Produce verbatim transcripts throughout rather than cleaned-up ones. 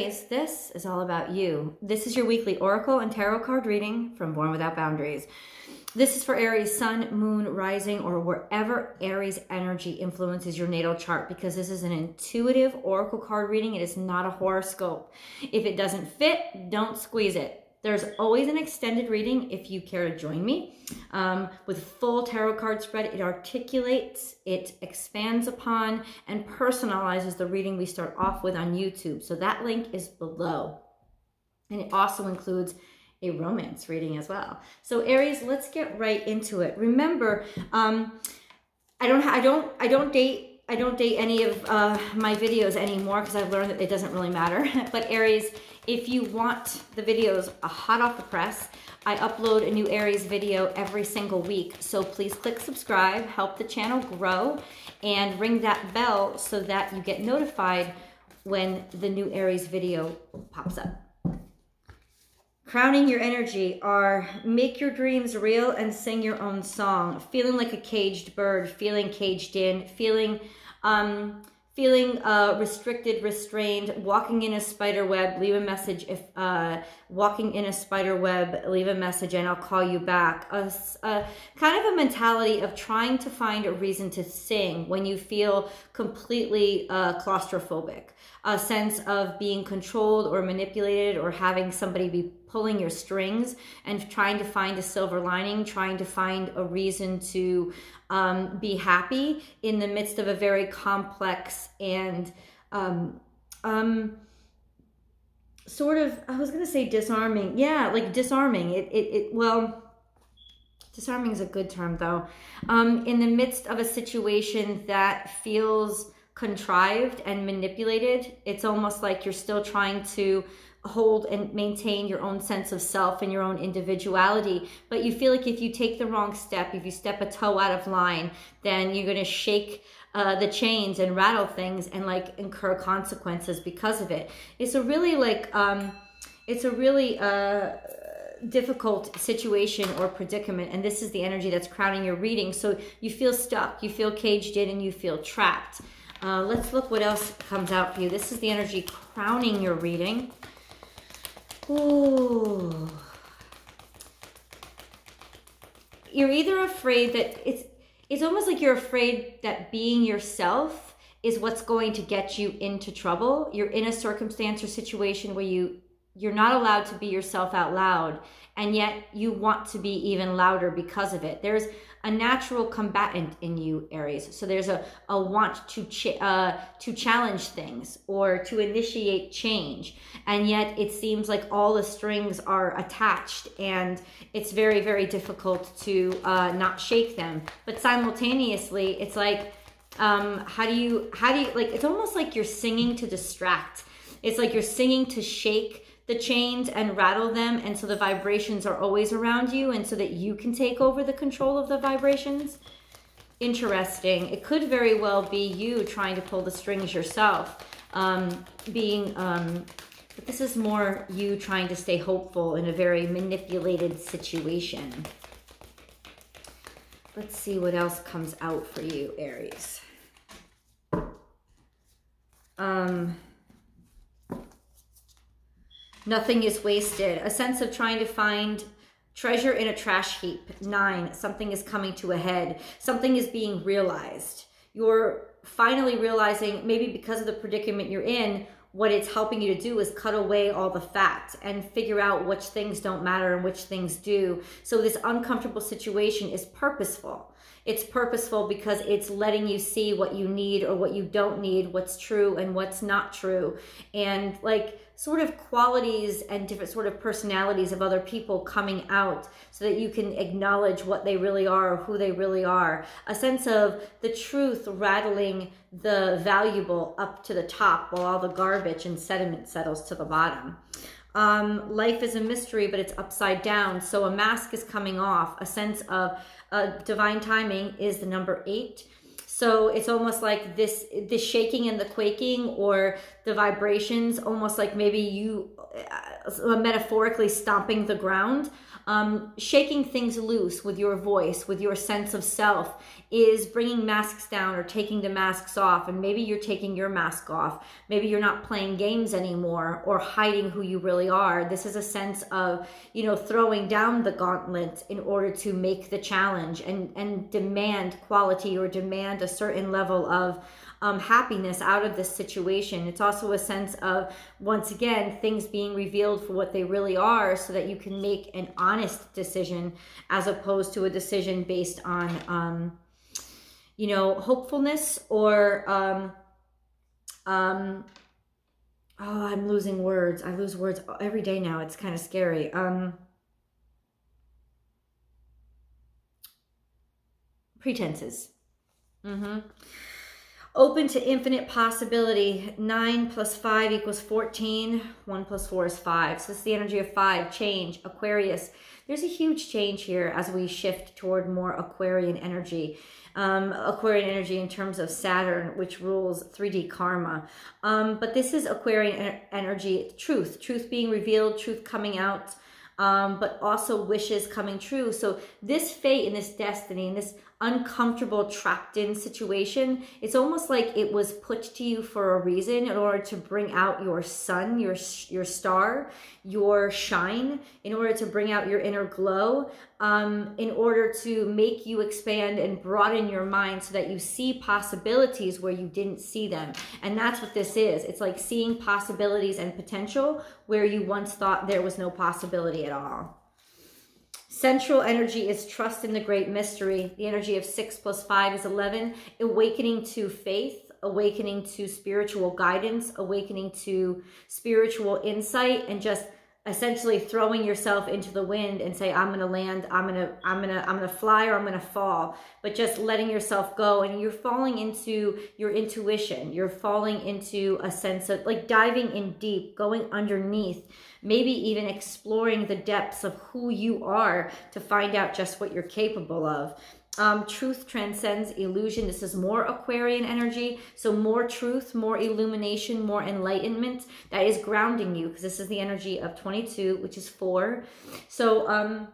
This is all about you. This is your weekly oracle and tarot card reading from Born Without Boundaries. This is for Aries, sun, moon, rising, or wherever Aries energy influences your natal chart, because this is an intuitive oracle card reading. It is not a horoscope. If it doesn't fit, don't squeeze it. There's always an extended reading if you care to join me. Um, with full tarot card spread, it articulates, it expands upon, and personalizes the reading we start off with on YouTube. So that link is below. And it also includes a romance reading as well. So Aries, let's get right into it. Remember, um, I don't, I don't, I don't date. I don't date any of uh, my videos anymore because I've learned that it doesn't really matter. But Aries, if you want the videos hot off the press, I upload a new Aries video every single week. So please click subscribe, help the channel grow, and ring that bell so that you get notified when the new Aries video pops up. Crowning your energy are make your dreams real and sing your own song. Feeling like a caged bird, feeling caged in, feeling um, feeling uh, restricted, restrained, walking in a spider web, leave a message. If uh, walking in a spider web, leave a message and I'll call you back. A, a kind of a mentality of trying to find a reason to sing when you feel completely uh, claustrophobic. A sense of being controlled or manipulated or having somebody be pulling your strings and trying to find a silver lining, trying to find a reason to um, be happy in the midst of a very complex and um, um, sort of, I was going to say disarming. Yeah, like disarming. It, it, it well... Disarming is a good term though. Um, in the midst of a situation that feels contrived and manipulated, it's almost like you're still trying to hold and maintain your own sense of self and your own individuality, but you feel like if you take the wrong step, if you step a toe out of line, then you're going to shake uh, the chains and rattle things and like incur consequences because of it. It's a really like, um, it's a really uh, difficult situation or predicament, and this is the energy that's crowning your reading. So you feel stuck, you feel caged in, and you feel trapped. Uh, let's look what else comes out for you. This is the energy crowning your reading. Ooh. You're either afraid that it's, it's almost like you're afraid that being yourself is what's going to get you into trouble. You're in a circumstance or situation where you, you're not allowed to be yourself out loud, and yet you want to be even louder because of it. There's a natural combatant in you, Aries. So there's a, a want to, ch uh, to challenge things or to initiate change. And yet it seems like all the strings are attached and it's very, very difficult to uh, not shake them. But simultaneously, it's like, um, how do you, how do you, like, it's almost like you're singing to distract. It's like you're singing to shake the chains and rattle them, and so the vibrations are always around you, and so that you can take over the control of the vibrations. Interesting. It could very well be you trying to pull the strings yourself, um, being, um, but this is more you trying to stay hopeful in a very manipulated situation. Let's see what else comes out for you, Aries. Um... Nothing is wasted. A sense of trying to find treasure in a trash heap. Nine, something is coming to a head. Something is being realized. You're finally realizing, maybe because of the predicament you're in, what it's helping you to do is cut away all the fat and figure out which things don't matter and which things do. So this uncomfortable situation is purposeful. It's purposeful because it's letting you see what you need or what you don't need, what's true and what's not true. And like sort of qualities and different sort of personalities of other people coming out so that you can acknowledge what they really are or who they really are. A sense of the truth rattling the valuable up to the top while all the garbage and sediment settles to the bottom. Um, life is a mystery, but it's upside down. So a mask is coming off. A sense of uh, divine timing is the number eight. So it's almost like this, this shaking and the quaking or the vibrations, almost like maybe you metaphorically stomping the ground, um, shaking things loose with your voice, with your sense of self, is bringing masks down or taking the masks off. And maybe you're taking your mask off. Maybe you're not playing games anymore or hiding who you really are. This is a sense of, you know, throwing down the gauntlet in order to make the challenge and, and demand quality or demand a certain level of Um, happiness out of this situation. It's also a sense of, once again, things being revealed for what they really are so that you can make an honest decision as opposed to a decision based on, um, you know, hopefulness or, um, um, oh, I'm losing words. I lose words every day now. It's kind of scary. Um, pretenses. Mm-hmm. Open to infinite possibility. nine plus five equals fourteen. one plus four is five. So it's the energy of five. Change. Aquarius. There's a huge change here as we shift toward more Aquarian energy. Um, Aquarian energy in terms of Saturn, which rules three D karma. Um, but this is Aquarian energy. Truth. Truth being revealed. Truth coming out. Um, but also wishes coming true. So this fate and this destiny and this uncomfortable, trapped-in situation, it's almost like it was put to you for a reason in order to bring out your sun, your, your star, your shine, in order to bring out your inner glow, um, in order to make you expand and broaden your mind so that you see possibilities where you didn't see them. And that's what this is. It's like seeing possibilities and potential where you once thought there was no possibility at all. Central energy is trust in the great mystery. The energy of six plus five is eleven. Awakening to faith, awakening to spiritual guidance, awakening to spiritual insight, and just essentially throwing yourself into the wind and say, I'm going to land, I'm going to, I'm going to, I'm going to fly, or I'm going to fall, but just letting yourself go. And you're falling into your intuition. You're falling into a sense of like diving in deep, going underneath, maybe even exploring the depths of who you are to find out just what you're capable of. Um, truth transcends illusion. This is more Aquarian energy. So more truth, more illumination, more enlightenment that is grounding you, because this is the energy of twenty-two, which is four. So um,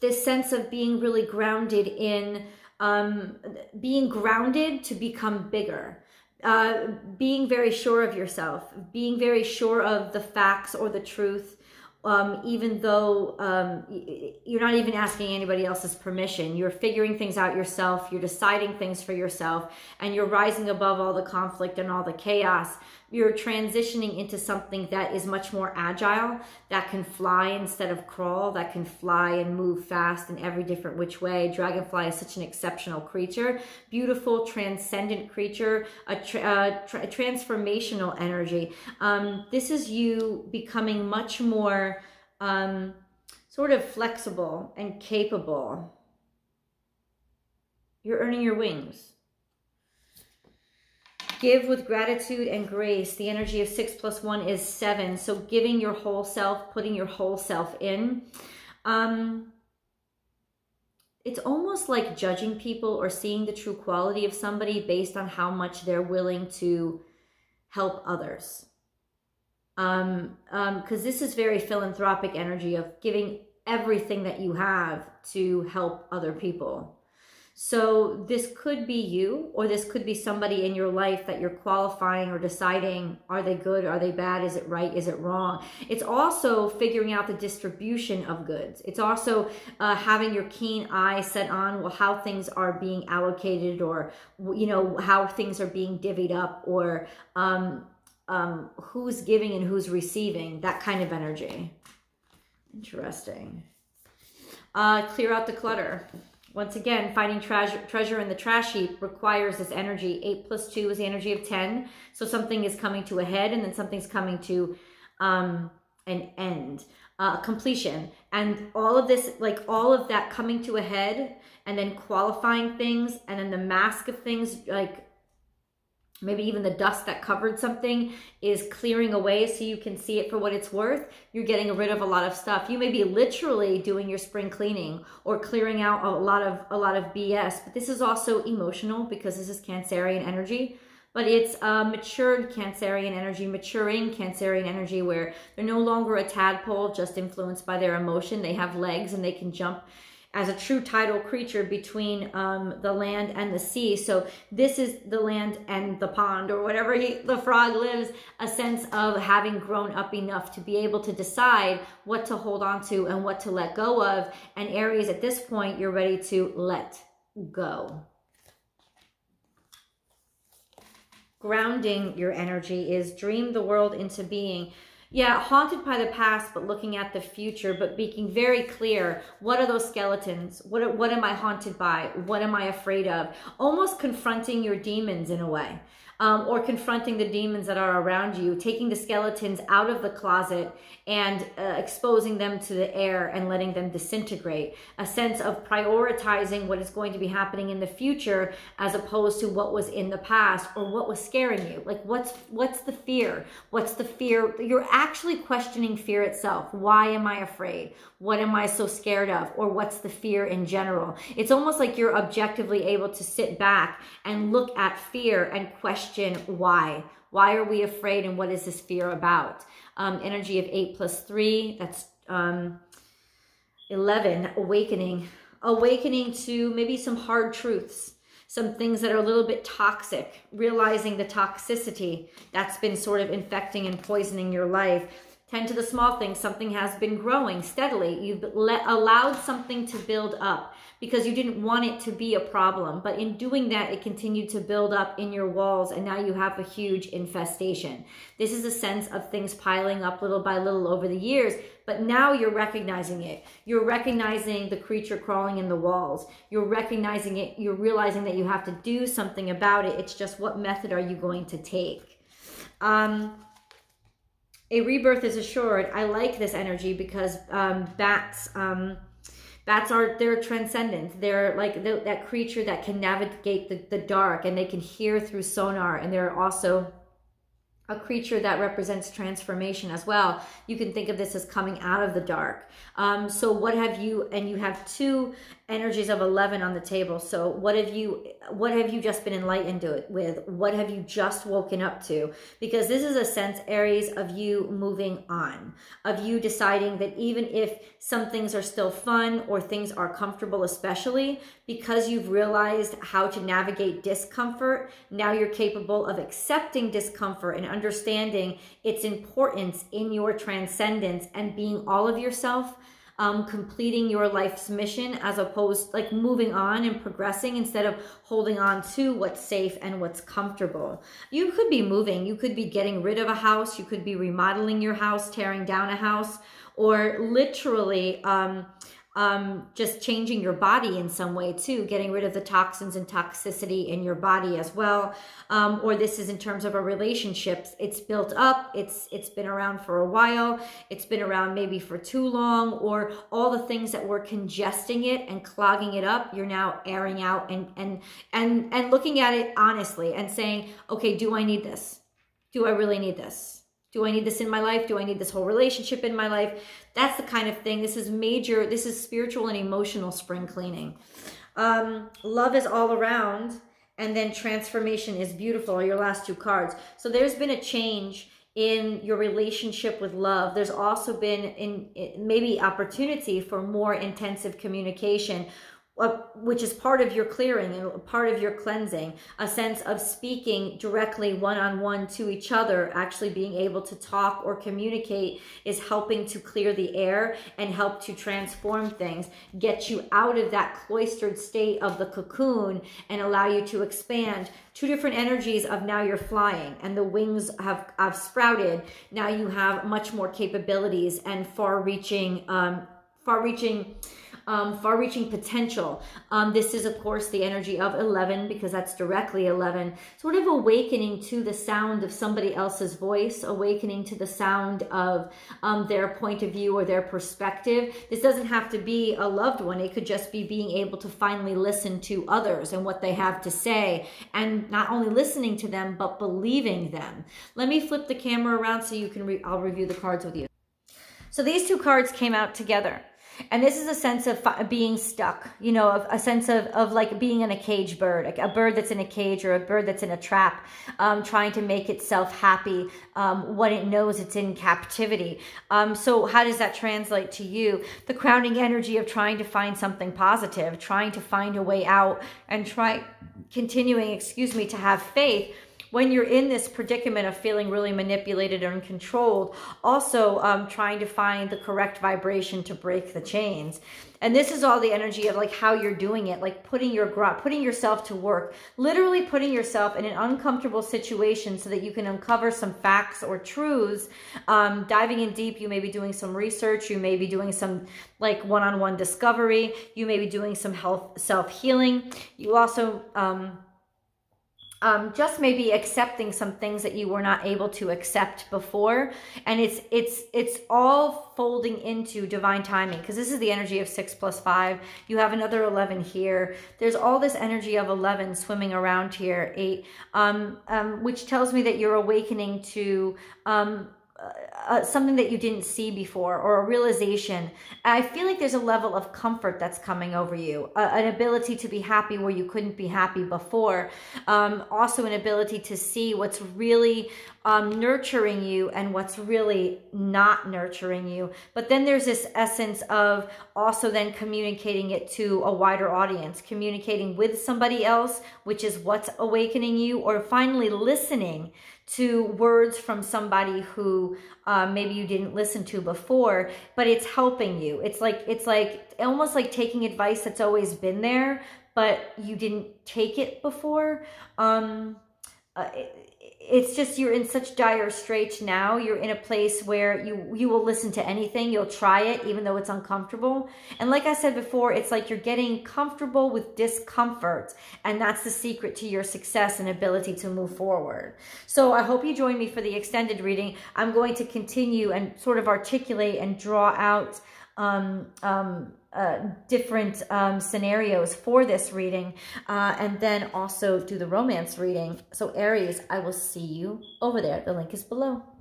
this sense of being really grounded in, um, being grounded to become bigger. Uh, being very sure of yourself, being very sure of the facts or the truth. Um, even though um, you're not even asking anybody else's permission. You're figuring things out yourself. You're deciding things for yourself. And you're rising above all the conflict and all the chaos. You're transitioning into something that is much more agile, that can fly instead of crawl, that can fly and move fast in every different which way. Dragonfly is such an exceptional creature. Beautiful, transcendent creature, a tra uh, tra transformational energy. Um, this is you becoming much more um, sort of flexible and capable. You're earning your wings. Give with gratitude and grace. The energy of six plus one is seven. So giving your whole self, putting your whole self in. Um, it's almost like judging people or seeing the true quality of somebody based on how much they're willing to help others. Um, um, because this is very philanthropic energy of giving everything that you have to help other people. So this could be you, or this could be somebody in your life that you're qualifying or deciding, are they good? Are they bad? Is it right? Is it wrong? It's also figuring out the distribution of goods. It's also uh, having your keen eye set on, well, how things are being allocated, or, you know, how things are being divvied up, or um, um, who's giving and who's receiving, that kind of energy. Interesting. Uh, clear out the clutter. Once again, finding treasure, treasure in the trash heap requires this energy. eight plus two is the energy of ten. So something is coming to a head, and then something's coming to um, an end, uh, completion. And all of this, like all of that coming to a head, and then qualifying things, and then the mask of things, like maybe even the dust that covered something, is clearing away so you can see it for what it's worth. You're getting rid of a lot of stuff. You may be literally doing your spring cleaning or clearing out a lot of a lot of B S, but this is also emotional because this is Cancerian energy. but it's a matured Cancerian energy, maturing Cancerian energy, where they're no longer a tadpole just influenced by their emotion. They have legs and they can jump as a true tidal creature between um, the land and the sea. So this is the land and the pond, or whatever he, the frog lives, a sense of having grown up enough to be able to decide what to hold on to and what to let go of. And Aries, at this point, you're ready to let go. Grounding your energy is dream the world into being. Yeah, haunted by the past, but looking at the future, but being very clear. What are those skeletons? What, what am I haunted by? What am I afraid of? Almost confronting your demons in a way, um, or confronting the demons that are around you, taking the skeletons out of the closet and uh, exposing them to the air and letting them disintegrate. A sense of prioritizing what is going to be happening in the future as opposed to what was in the past or what was scaring you. Like, what's, what's the fear? What's the fear? You're actually questioning fear itself. Why am I afraid? What am I so scared of? Or what's the fear in general? It's almost like you're objectively able to sit back and look at fear and question why. Why are we afraid, and what is this fear about? Um, energy of eight plus three, that's um, eleven, awakening. Awakening to maybe some hard truths, some things that are a little bit toxic, realizing the toxicity that's been sort of infecting and poisoning your life. Tend to the small things. Something has been growing steadily. You've let, allowed something to build up because you didn't want it to be a problem. But in doing that, it continued to build up in your walls, and now you have a huge infestation. This is a sense of things piling up little by little over the years, but now you're recognizing it. You're recognizing the creature crawling in the walls. You're recognizing it. You're realizing that you have to do something about it. It's just, what method are you going to take? Um... A rebirth is assured. I like this energy because um, bats, um, bats are, they're transcendent. They're like the, that creature that can navigate the, the dark, and they can hear through sonar. And they're also a creature that represents transformation as well. You can think of this as coming out of the dark. Um, so what have you, and you have two energies of eleven on the table. So what have you, what have you just been enlightened with? What have you just woken up to? Because this is a sense, Aries, of you moving on, of you deciding that even if some things are still fun or things are comfortable, especially because you've realized how to navigate discomfort, now you're capable of accepting discomfort and understanding its importance in your transcendence and being all of yourself, um, completing your life's mission, as opposed, like, moving on and progressing instead of holding on to what's safe and what's comfortable. You could be moving. You could be getting rid of a house. You could be remodeling your house, tearing down a house, or literally um, um, just changing your body in some way too, getting rid of the toxins and toxicity in your body as well. Um, or this is in terms of a relationship. It's built up. It's, it's been around for a while. It's been around maybe for too long, or all the things that were congesting it and clogging it up, you're now airing out and, and, and, and looking at it honestly and saying, okay, do I need this? Do I really need this? Do I need this in my life? Do I need this whole relationship in my life? That's the kind of thing. This is major. This is spiritual and emotional spring cleaning. Um, love is all around. And then transformation is beautiful, your last two cards. So there's been a change in your relationship with love. There's also been in, in maybe opportunity for more intensive communication, which is part of your clearing and part of your cleansing, a sense of speaking directly one-on-one to each other. Actually being able to talk or communicate is helping to clear the air and help to transform things, get you out of that cloistered state of the cocoon and allow you to expand. Two different energies of now you're flying and the wings have, have sprouted. Now you have much more capabilities and far-reaching, um, far-reaching, Um, far-reaching potential. Um, this is, of course, the energy of eleven, because that's directly eleven. Sort of awakening to the sound of somebody else's voice, awakening to the sound of um, their point of view or their perspective. This doesn't have to be a loved one. It could just be being able to finally listen to others and what they have to say, and not only listening to them, but believing them. Let me flip the camera around so you can re- I'll review the cards with you. So these two cards came out together. And this is a sense of being stuck, you know, of a sense of, of like being in a cage bird, a bird that's in a cage or a bird that's in a trap, um, trying to make itself happy um, when it knows it's in captivity. Um, so how does that translate to you? The crowning energy of trying to find something positive, trying to find a way out and try continuing, excuse me, to have faith. When you're in this predicament of feeling really manipulated and controlled, also um, trying to find the correct vibration to break the chains. And this is all the energy of like how you're doing it, like putting your putting yourself to work, literally putting yourself in an uncomfortable situation so that you can uncover some facts or truths. Um, diving in deep, you may be doing some research, you may be doing some like one-on-one discovery, you may be doing some health self-healing. You also um, Um, just maybe accepting some things that you were not able to accept before. And it's it's it's all folding into divine timing, because this is the energy of six plus five. You have another eleven here. There's all this energy of eleven swimming around here, eight, um, um, which tells me that you're awakening to um, Uh, something that you didn't see before, or a realization. I feel like there's a level of comfort that's coming over you, uh, an ability to be happy where you couldn't be happy before, um, also an ability to see what's really um, nurturing you and what's really not nurturing you. But then there's this essence of also then communicating it to a wider audience, communicating with somebody else, which is what's awakening you, or finally listening to words from somebody who uh, maybe you didn't listen to before, but it's helping you. It's like, it's like almost like taking advice that's always been there, but you didn't take it before. Um, uh, it, it's just, you're in such dire straits now. You're in a place where you, you will listen to anything. You'll try it, even though it's uncomfortable. And like I said before, it's like you're getting comfortable with discomfort. And that's the secret to your success and ability to move forward. So I hope you join me for the extended reading. I'm going to continue and sort of articulate and draw out um, um, uh, different um, scenarios for this reading, uh, and then also do the romance reading. So Aries, I will see you over there. The link is below.